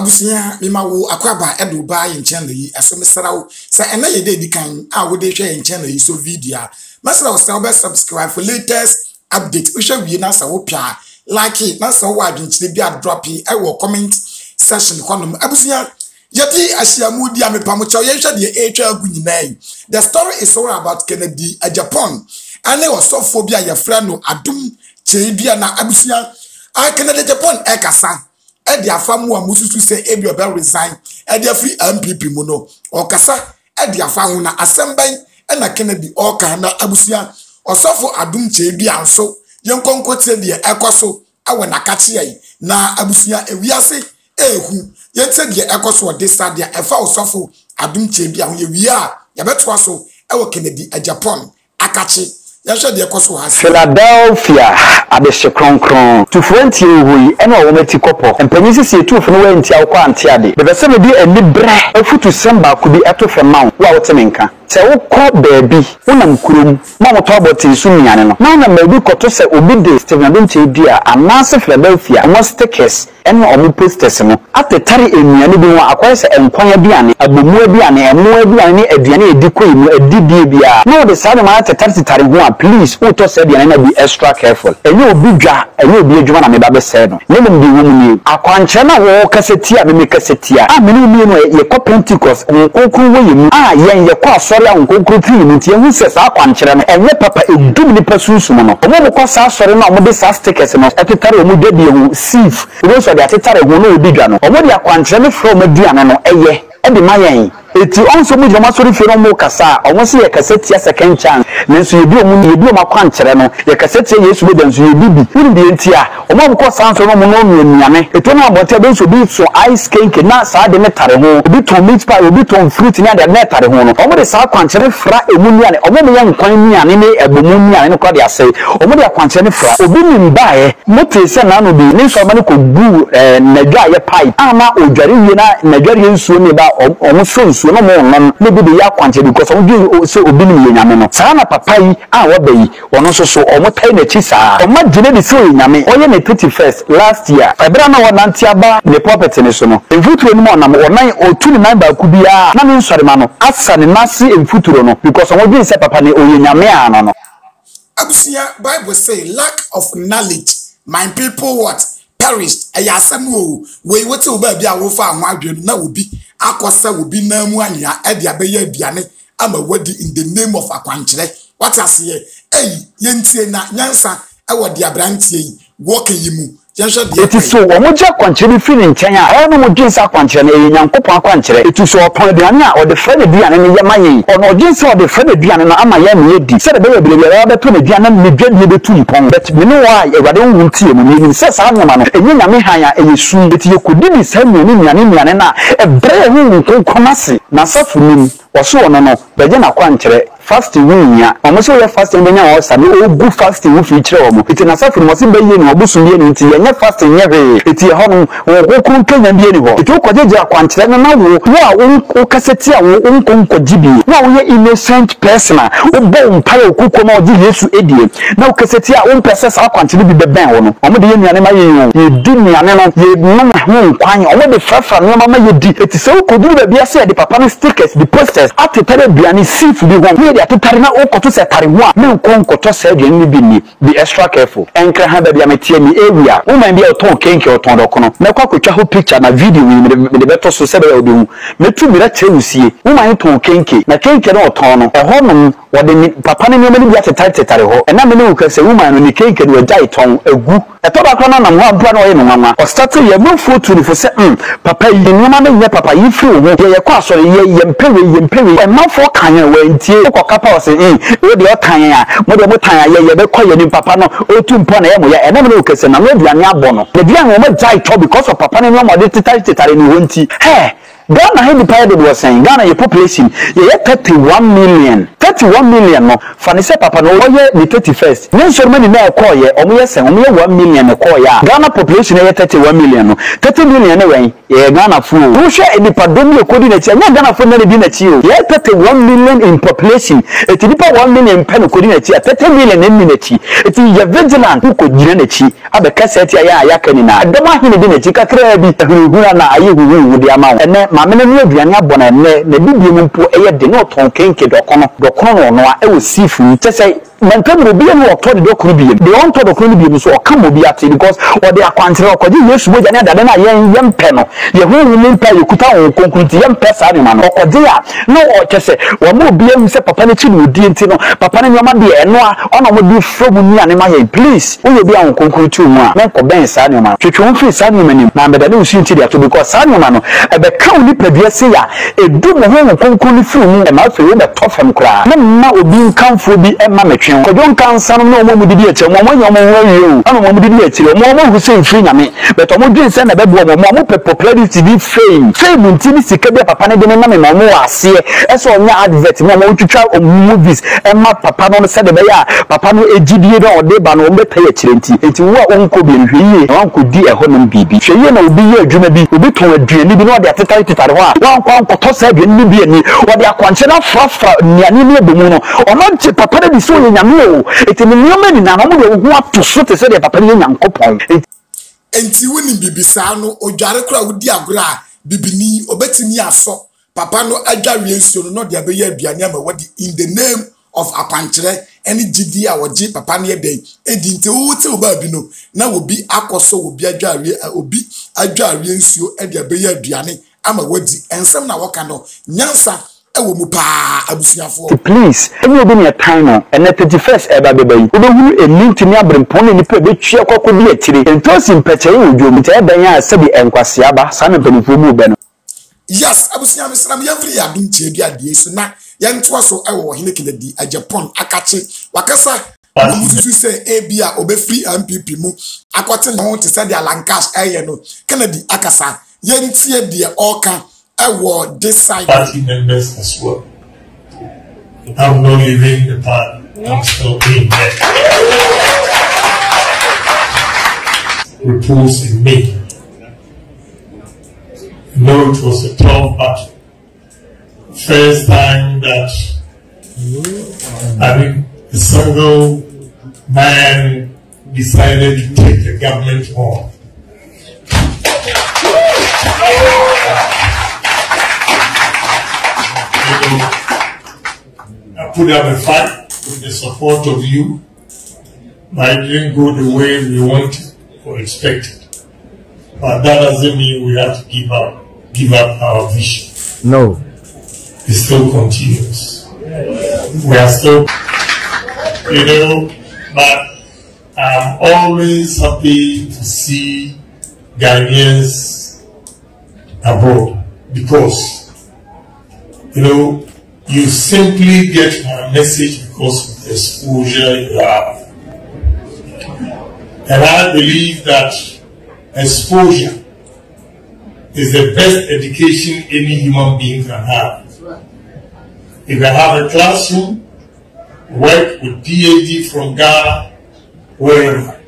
abusunya mema wo akwaba eduba ye nchenda yi asomesra wo se ena ye de dikan a wo de hwe nchenda yi so video masra wo se wo be subscribe for latest update wo hwe na sa wo pia like it na sa wo adwinchire bi a drop e wo comment section kono abusunya yati ashiamu dia mepam cha ye hwe de etwa agunyina yi. The story is all about Kennedy Agyapong and there was sophobia your friend no adum chebia na abusunya a Kennedy Agyapong e kasa e dia famu a mususu se e bi oba resign e dia free MPP mu no okasa e dia fa hu na asemban e na Kennedy oka na abusuya osofo adum che bi anso yenkonkote de ekoso awe na kachiai na abusuya ewiase ehu yete de ekoso de sadia e fa osofo adum che bi ahu ewia ya betwa so e wo Kennedy Agyapong akachi Philadelphia abeshe kronkron tufrenti hui eno wometi kopo empenyisi si etufu nwe nti akwa antiade bebeseme bi enibre efutu semba kubi etufe mawo wa wotemenka se wokɔ baabi wonam kurom ma motɔbɔte so nyane no na mɛbi kɔtɔ sɛ obi de Stephen Chidi a anase Philadelphia mo stickers ɛne ɔmo posters no atetare enuane bi ho akɔyɛ sɛ nkwan aduane abomu aduane ɛmo aduane ne aduane edi kɔi mu edi die bia na ɔde saa no ma atetare ho a please wotɔ sɛ aduane na be extra careful ɛnyɛ obi dwa ɛnyɛ obi adwuma na me ba bɛsɛ no ne mbi wo mu nie akwankyerɛ na wo kasetia me kasetia a me ne no yɛ kɔ Pentecost nkokru wo yɛ mu a yɛn yɛ kɔ ya unkokuti nti ehu se sa akwankyere no enye papa edum ni pasusu no omo mo kwasa sori na omo de sa stickers no etetare omo de bihu sieve omo so de atetare ho na obiga no omo de akwankyere ne from aduane no eye e de mayen eti onso mo joma sori fero mo kasa omo se ye kasa tia second chance nenso ye bi omo ye bi omo akwankyere no ye kasa tia Yesu be danso ye bibi wuri de ntia omo mo kwasa anso no mo no nuame eto na abote be so bi so ice cake na sa de metare ho obi to meat pie obi to fruit na de metare ho no omo de sa akwankyere fra emunuane omo me ye nkwan nuane ne abomunuane ne kwa de asai omo de akwankyere fra obi nimbae mote se na no bi nenso ma ne ko bu nadwa ye pipe ama odware wie na nadware nsuo ne ba omo so so no mo non ne bi ya kwantye because obi se obi ni yenyame no saa na papa yi a wo bayi wono so so omo tai na chi saa omo gine bi se yenyame oye na 31st last year ebra na wonante aba ne property ne so no emfuturo ni mo na onan otu ni nan ba ku bia na me nsore ma no asa ne nase emfuturo no because omo gine se papa ne oyenyame a no no abusia Bible say lack of knowledge my people what perished ayasamu we wote oba bia wo fa anwadwe na obi akosa obi na mu anya e dia be ya aduane ama wadi in the name of akwankyere what as ye ey ye ntie na nyansa e wodi abrantie yi woke yi mu jenso de eti so wo mo je akwankyere fi ni nten a no mo jinsa akwankyere na ye nyankopon akwankyere eti so opon de ane a odi fra de duane ne ye mayen ono jinsa odi fra de duane na ama ye me di se de be ya birebia be to ne duane me dwade be tu mpon but me no wa ewade wo ntie mu ni se sa nyama no enye nyame han a eyesu eti ye kodi ni sa me ni nyane na e bre hu nkonkonase na safunim waso ono no beje na akwankyere fasting winya omuso ye fasting benya o sabe o good fasting wo fi kire omo eti na safu mo se beye ni obusu beye ni eti ye fasting ye be eti ye hono wo kokun kenya beye ni ho eti wo kwaje akwankyere na wo wo kaseti a wo nkonkoji bi na wo ye innocent person wo bo mpae okuko na oji Yesu edie na wo kaseti a wo mpese sa akwankyere bi beben wo no omo de ye nuane ma ye ye di nuane no ye nna ho kwan omo de fafa no ma ye di eti se wo koduru ba bia se de papa no stickers de posters atetare biani sifu bi ho ya tutarina okoto se tarewa men konkoto se adwen ni bi ni be extra careful enkra ha ba bia metie ni area wo man bia oton kenke oton dokono na kwa kwetwa ho picture na video ni de beto so se ba odi hu metu mira cheusie wo man ton kenke na kenke na oton no eho no wode ni papa ne me ni bia tetare ho ena me ne uka se wo man no ni kenke ni wajai ton egu etoba kwa na mo ampa na oye no mama o start ye mo foto ni fo se papa yi ni mama ne papa yi firi wo ye kwa so ye mpewe e ma fo kan we ntie kapa ose we de otan ya mo de motan ya ye be kɔ ye ni papa no otumpo na ye mo ya ene me no kese na me aduane abɔ no aduane mo jai to because of papa no mo de titare ni wonti he Ghana had departed was saying Ghana your population you 31 million. 31 million no fanise papa no ye the 31st. Nyen so many na call ye omo yesen omo 1 million na call ya. Ghana population ye 31 million no. 30 million na wen ye Ghana fu. Who share in the pandemic code na chi. Nya Ghana fu na di na chi o. Ye 31 million in population. Eti dipa 1 million pen code na chi. 30 million na na chi. Eti ye vigilant ko gyina na chi. Abeka set ya ya kani na. Adama hene di na chi kakra bi tahuru na aye huhu de ama. Ene mamene no aduane abona ene na bibiom mpo eye de no ton kenke dokono no a ewo sifu tese menkamro bi ene otode dokru bi de on todo dokru bi so okamo bi ate because o de akwantre okoje yesu boja ne adade na yem pe no ye hu ni mpa yekuta won konkunti yem pe sa ni ma no okoje ya no o tese wo mo bi emu se papa ne chi no di enti no papa ne nyoma de eno a ono mo di frobu ni ane ma ye please wo ye bi an konkunti mu a menko ben sa ni ma twetwe won fi sa ni ma ni na mbedade usi enti de ato because sa ni ma no ebe ka oni pediase ya edu mo hu konkuni fru mu e ma fe ye betofem kra na ma obi nkanfo bi e ma metwe kodon kansan no mo mudi die che mo mo nyomo wayo ano mo mudi die che mo mo husen firi nyame but mo dwin se na bebo mo mo popularity bi fame ntini sika bi papa ne de na me na mo ase e so nya advert mo mo twitwa movies e ma papa no se de be ya papa no ejidie do ode ba no mo peye chire enti wo onko bi nhwie na onko di e honom bibi hweye na obi ye adwuma bi obi ton aduani bi no de ateta titare ho a onko onko se aduani bi ani wo de akwanche na frafa niani ne be mu no ono nche papa ne bi so nya no, it's a million na no we go up to so te say the papa ni Nyankopon enti woni bibisa no odware kra wodi agora bibini obetimi aso papa no adwawe nsuo no de abeya aduane ama wodi in the name of apanchere any gidi a woji papa ne dey edi nti wo te oba bi no na obi akoso obi adwawe obi adwawe nsuo e de abeya aduane ama wodi ensem na woka no nyansa please, everybody near time and at the first ever baby. We don't a new to near Brimpon and the Chia Cocoa Tree and toss in Petro, you meet Ebania, Sabi and Quasiaba, son of Ben. Yes, Abusiam is from every Abin Chibia, the Suna, Yan Twasso, our Hinekidi, a Japan, Akachi, Wakasa, who say Abia, Obefree and Pipimu, Aquatin home to send their Lancash Ayano, Kennedy Akasa, Yan Tia, dear Orca. Party members as well. I'm not leaving the party. I'm still being there. Repose in me. No, it was a tough battle. First time that a single man decided to take the government on. I put up a fight with the support of you, but it didn't go the way we wanted or expected. But that doesn't mean we have to give up our vision. No. It still continues. We are still, but I'm always happy to see Ghanaians abroad because you simply get my message because of the exposure you have. And I believe that exposure is the best education any human being can have. If you have a classroom, work with PhD from Ghana, wherever.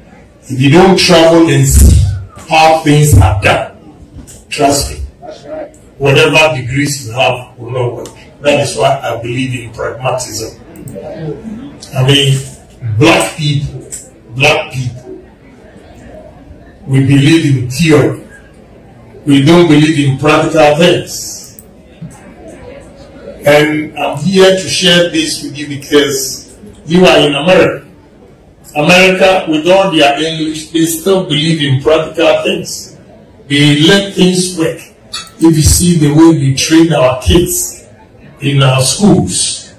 If you don't travel and see how things are done, trust me. Whatever degrees you have will not work. That is why I believe in pragmatism. I mean, black people, we believe in theory. We don't believe in practical things. And I'm here to share this with you because you are in America. America, with all their English, they still believe in practical things. They let things work. If you see the way we train our kids in our schools.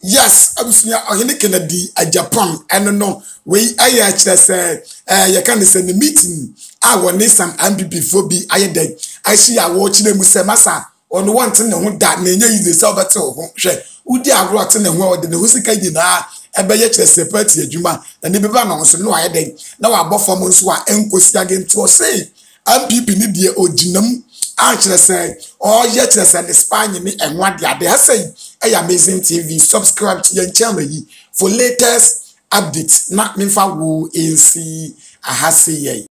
Yes, I'm saying Kennedy Agyapong. I don't know. We I actually say you can send a meeting. I want some MPP for be I day. I see I watch them with Massa on one thing that may use the Salvatore. Udi agwati ne ho de ne hosika nyina ebeye kire separate adwuma na ne beba no so no aye den na wa bofo mo so a enkosi agento say MPP ni die odinam Actually say, oh yet the Spanish me and what they are saying. Hey, Amazing TV, subscribe to your channel for latest updates. Not me for who in see I has say.